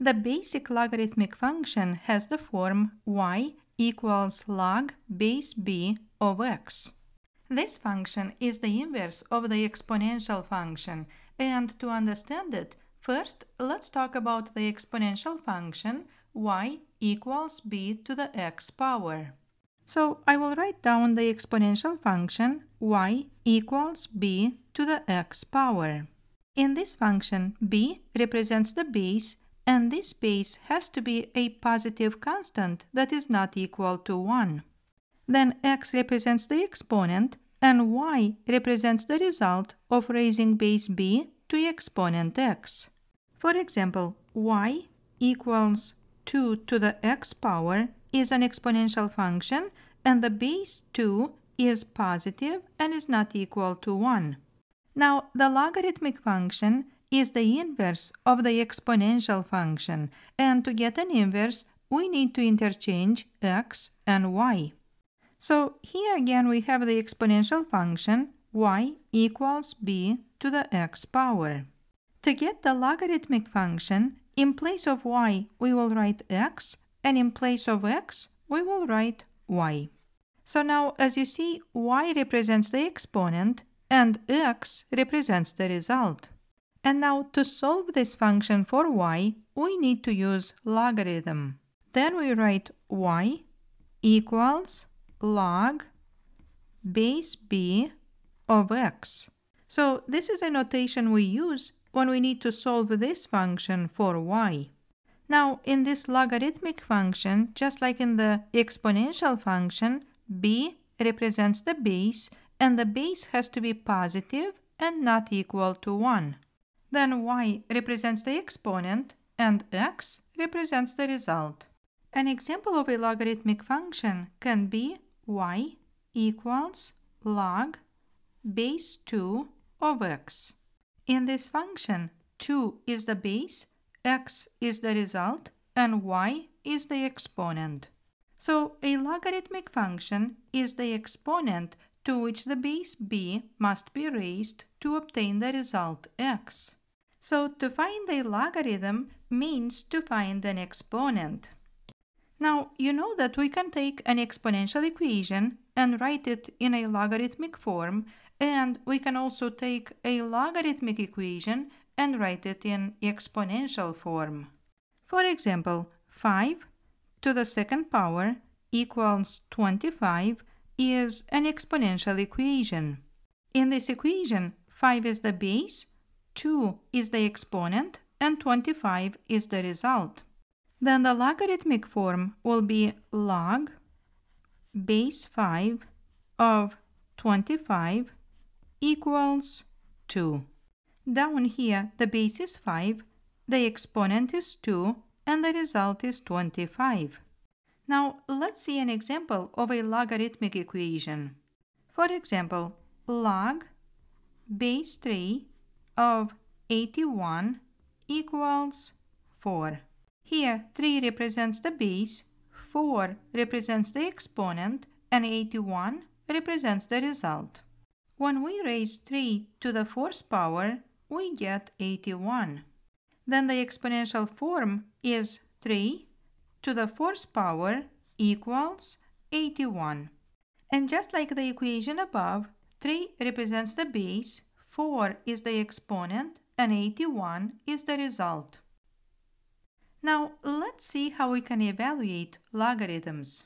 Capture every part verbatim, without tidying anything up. The basic logarithmic function has the form y equals log base b of x. This function is the inverse of the exponential function, and to understand it, first let's talk about the exponential function y equals b to the x power. So I will write down the exponential function y equals b to the x power. In this function, b represents the base, and this base has to be a positive constant that is not equal to one. Then x represents the exponent, and y represents the result of raising base b to exponent x. For example, y equals two to the x power is an exponential function, and the base two is positive and is not equal to one. Now, the logarithmic function is the inverse of the exponential function, and to get an inverse, we need to interchange x and y. So here again we have the exponential function y equals b to the x power. To get the logarithmic function, in place of y we will write x, and in place of x we will write y. So now, as you see, y represents the exponent and x represents the result. And now, to solve this function for y, we need to use logarithm. Then we write y equals log base b of x. So this is a notation we use when we need to solve this function for y. Now, in this logarithmic function, just like in the exponential function, b represents the base, and the base has to be positive and not equal to one. Then y represents the exponent and x represents the result. An example of a logarithmic function can be y equals log base two of x. In this function, two is the base, x is the result, and y is the exponent. So a logarithmic function is the exponent to which the base b must be raised to obtain the result x. So to find a logarithm means to find an exponent. Now, you know that we can take an exponential equation and write it in a logarithmic form, and we can also take a logarithmic equation and write it in exponential form. For example, five to the second power equals twenty-five is an exponential equation. In this equation, five is the base, two is the exponent, and twenty-five is the result. Then the logarithmic form will be log base five of twenty-five equals two. Down here, the base is five, the exponent is two, and the result is twenty-five. Now, let's see an example of a logarithmic equation. For example, log base three of eighty-one equals four. Here, three represents the base, four represents the exponent, and eighty-one represents the result. When we raise three to the fourth power, we get eighty-one. Then the exponential form is three to the fourth power equals eighty-one. And just like the equation above, three represents the base, four is the exponent, and eighty-one is the result. Now, let's see how we can evaluate logarithms.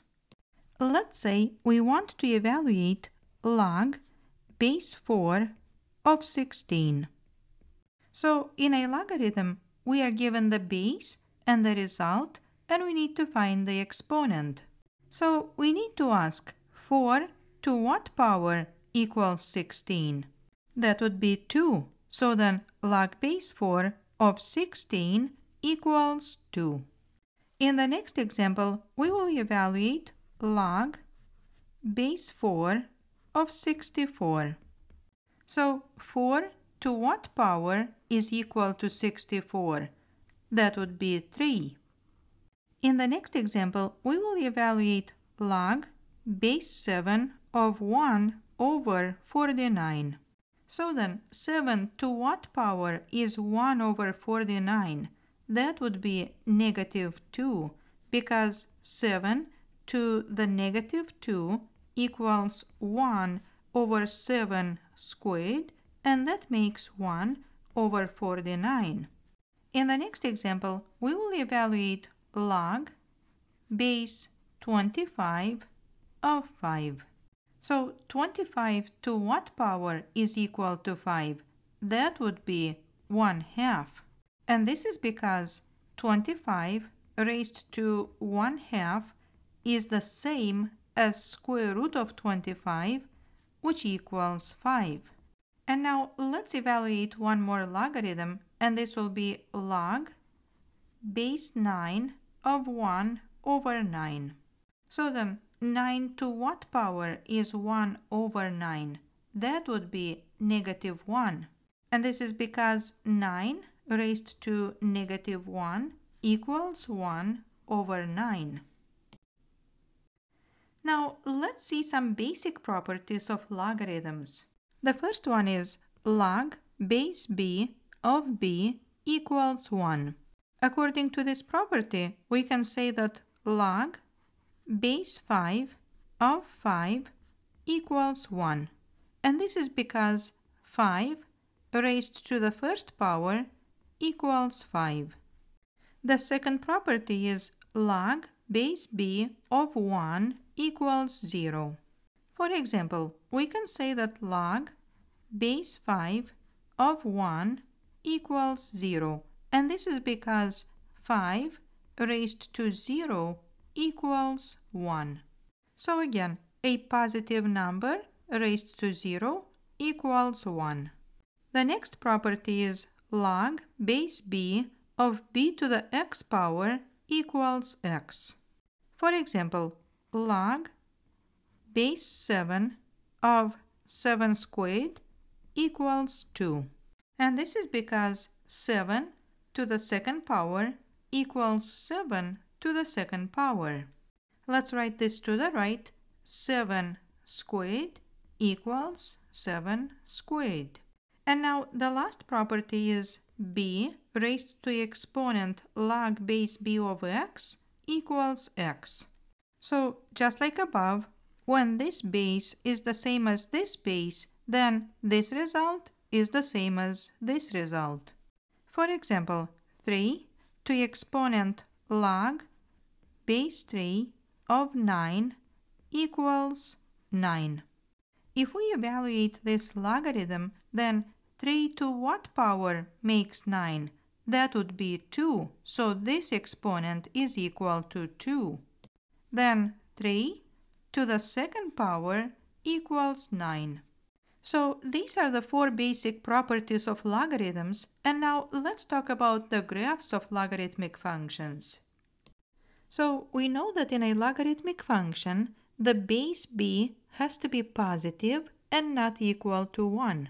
Let's say we want to evaluate log base four of sixteen. So, in a logarithm, we are given the base and the result, and we need to find the exponent. So, we need to ask four to what power equals sixteen? That would be two. So then, log base four of sixteen equals two. In the next example, we will evaluate log base four of sixty-four. So, four to what power is equal to sixty-four? That would be three. In the next example, we will evaluate log base seven of one over forty-nine. So then, seven to what power is one over forty-nine? That would be negative two, because seven to the negative two equals one over seven squared, and that makes one over forty-nine. In the next example, we will evaluate log base twenty-five of five. So twenty-five to what power is equal to five? That would be one half. And this is because twenty-five raised to one half is the same as square root of twenty-five, which equals five. And now let's evaluate one more logarithm, and this will be log base nine of one over nine. So then nine to what power is one over nine? That would be negative one. And this is because nine raised to negative one equals one over nine. Now let's see some basic properties of logarithms. The first one is log base b of b equals one. According to this property, we can say that log base five of five equals one. And this is because five raised to the first power equals five. The second property is log base b of one equals zero. For example, we can say that log base five of one equals zero. And this is because five raised to zero equals one. So again, a positive number raised to zero equals one. The next property is log base b of b to the x power equals x. For example, log base seven of seven squared equals two. And this is because seven to the second power equals seven to the second power. Let's write this to the right. seven squared equals seven squared. And now the last property is b raised to the exponent log base b of x equals x. So just like above, when this base is the same as this base, then this result is the same as this result. For example, three to the exponent log base three of nine equals nine. If we evaluate this logarithm, then three to what power makes nine? That would be two, so this exponent is equal to two. Then three to the second power equals nine. So these are the four basic properties of logarithms, and now let's talk about the graphs of logarithmic functions. So we know that in a logarithmic function, the base b has to be positive and not equal to one.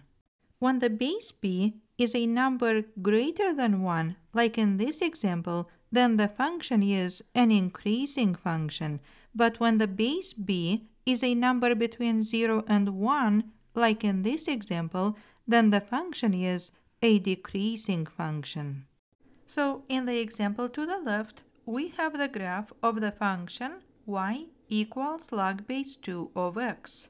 When the base b is a number greater than one, like in this example, then the function is an increasing function. But when the base b is a number between zero and one, like in this example, then the function is a decreasing function. So in the example to the left, we have the graph of the function y equals log base two of x.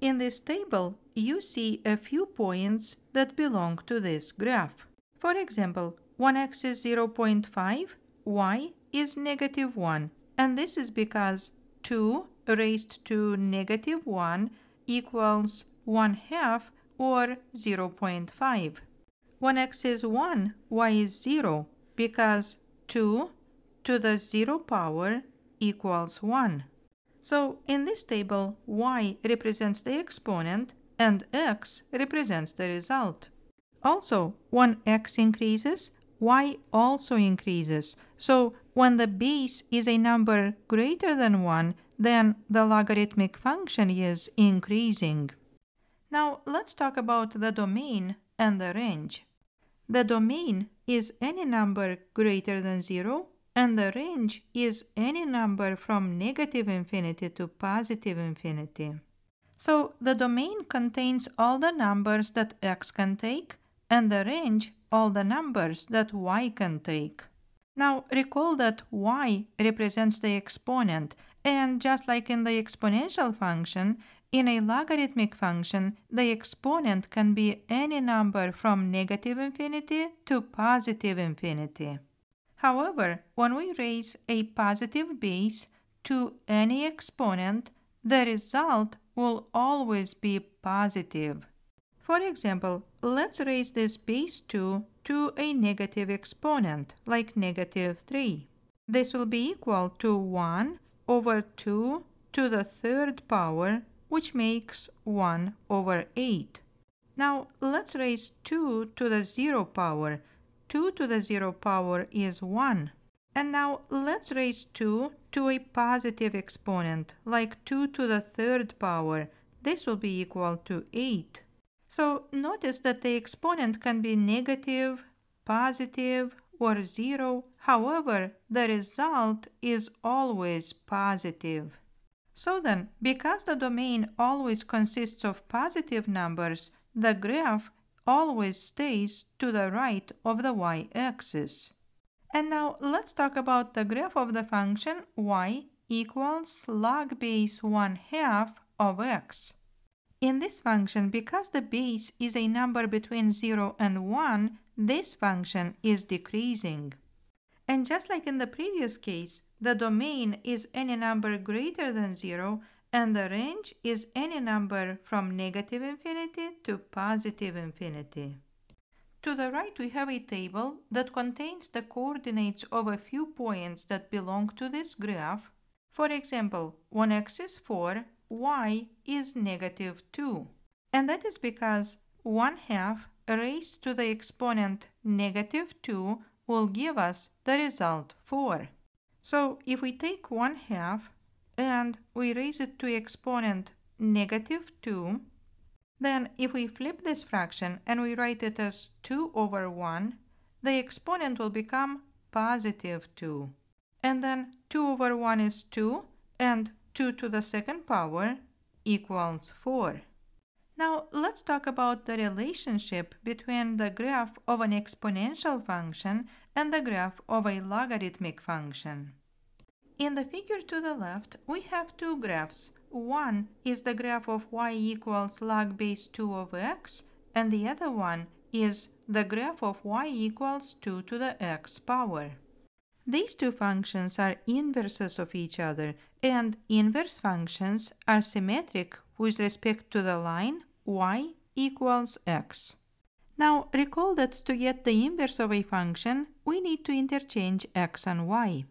In this table, you see a few points that belong to this graph. For example, when x is zero point five, y is negative one, and this is because two raised to negative one equals one half or zero point five. When x is one, y is zero, because two to the zero power equals one. So in this table, y represents the exponent and x represents the result. Also, when x increases, y also increases. So when the base is a number greater than one, then the logarithmic function is increasing. Now let's talk about the domain and the range. The domain is any number greater than zero, and the range is any number from negative infinity to positive infinity. So the domain contains all the numbers that x can take, and the range all the numbers that y can take. Now recall that y represents the exponent, and just like in the exponential function, in a logarithmic function, the exponent can be any number from negative infinity to positive infinity. However, when we raise a positive base to any exponent, the result will always be positive. For example, let's raise this base two to a negative exponent, like negative three. This will be equal to one over two to the third power, which makes one over eight. Now let's raise two to the zero power. two to the zero power is one. And now let's raise two to a positive exponent, like two to the third power. This will be equal to eight. So notice that the exponent can be negative, positive, or zero. However, the result is always positive. So then, because the domain always consists of positive numbers, the graph always stays to the right of the y-axis. And now let's talk about the graph of the function y equals log base one half of x. In this function, because the base is a number between zero and one, this function is decreasing. And just like in the previous case, the domain is any number greater than zero, and the range is any number from negative infinity to positive infinity. To the right, we have a table that contains the coordinates of a few points that belong to this graph. For example, on x is four, y is negative two. And that is because one half raised to the exponent negative two will give us the result four. So if we take one half and we raise it to exponent negative two, then if we flip this fraction and we write it as two over one, the exponent will become positive two. And then two over one is two, and two to the second power equals four. Now let's talk about the relationship between the graph of an exponential function and the graph of a logarithmic function. In the figure to the left, we have two graphs. One is the graph of y equals log base two of x, and the other one is the graph of y equals two to the x power. These two functions are inverses of each other, and inverse functions are symmetric with respect to the line y equals x. Now recall that to get the inverse of a function, we need to interchange x and y.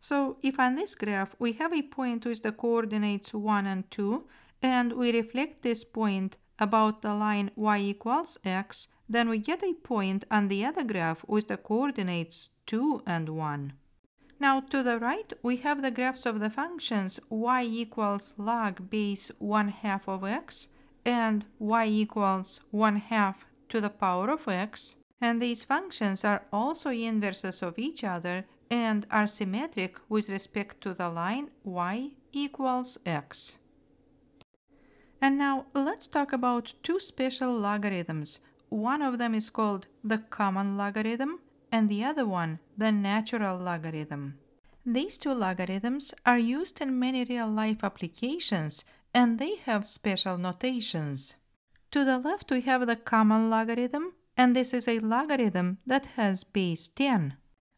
So if on this graph we have a point with the coordinates one and two, and we reflect this point about the line y equals x, then we get a point on the other graph with the coordinates two and one. Now to the right, we have the graphs of the functions y equals log base one half of x and y equals one half to the power of x. And these functions are also inverses of each other and are symmetric with respect to the line y equals x. And now let's talk about two special logarithms. One of them is called the common logarithm, and the other one, the natural logarithm. These two logarithms are used in many real-life applications, and they have special notations. To the left, we have the common logarithm, and this is a logarithm that has base ten.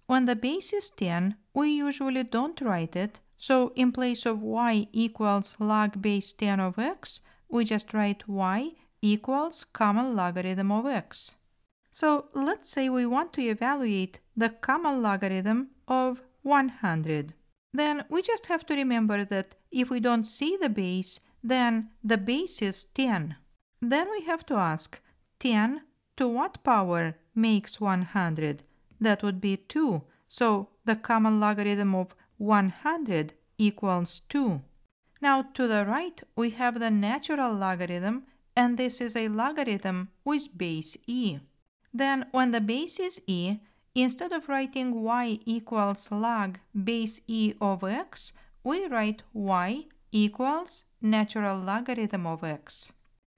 When the base is ten, we usually don't write it, so in place of y equals log base ten of x, we just write y equals common logarithm of x. So let's say we want to evaluate the common logarithm of one hundred. Then we just have to remember that if we don't see the base, then the base is ten. Then we have to ask, ten to what power makes one hundred? That would be two. So the common logarithm of one hundred equals two. Now to the right, we have the natural logarithm, and this is a logarithm with base e. Then when the base is e, instead of writing y equals log base e of x, we write y equals natural logarithm of x.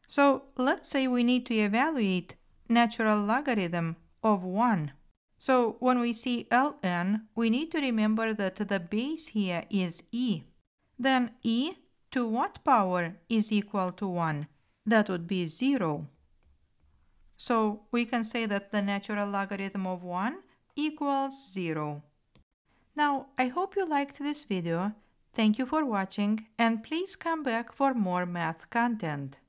So let's say we need to evaluate natural logarithm of one. So when we see ln, we need to remember that the base here is e. Then e to what power is equal to one? That would be zero. So we can say that the natural logarithm of one equals zero. Now, I hope you liked this video. Thank you for watching, and please come back for more math content.